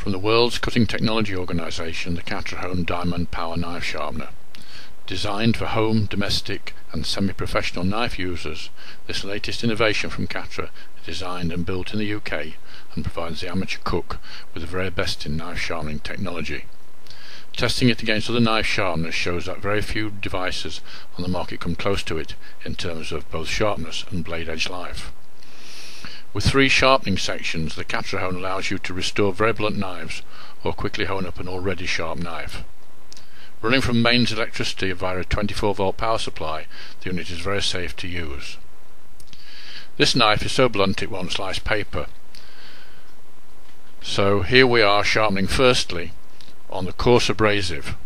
from the world's cutting technology organisation, the Catrahone Diamond Power Knife Sharpener. Designed for home, domestic and semi-professional knife users, this latest innovation from Catrahone is designed and built in the UK and provides the amateur cook with the very best in knife sharpening technology. Testing it against other knife sharpeners shows that very few devices on the market come close to it in terms of both sharpness and blade edge life. With three sharpening sections, the Catrahone allows you to restore very blunt knives or quickly hone up an already sharp knife. Running from mains electricity via a 24-volt power supply, the unit is very safe to use. This knife is so blunt it won't slice paper. So here we are sharpening firstly on the coarse abrasive,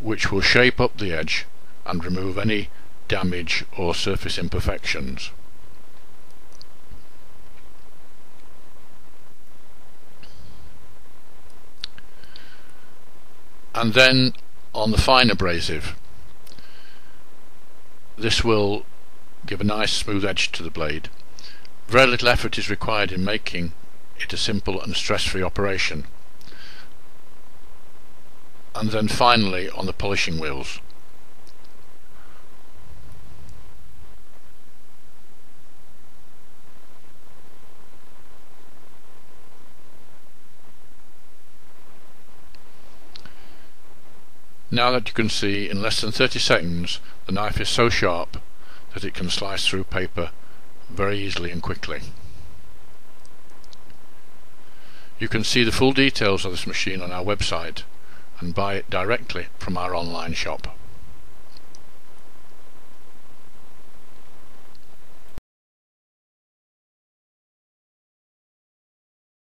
which will shape up the edge and remove any damage or surface imperfections. And then on the fine abrasive, this will give a nice smooth edge to the blade. Very little effort is required in making it a simple and stress-free operation. And then finally on the polishing wheels. Now that you can see, in less than 30 seconds the knife is so sharp that it can slice through paper very easily and quickly. You can see the full details of this machine on our website and buy it directly from our online shop.